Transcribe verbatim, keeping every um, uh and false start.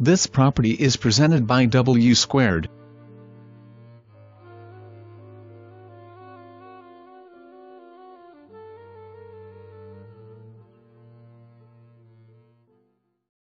This property is presented by W squared,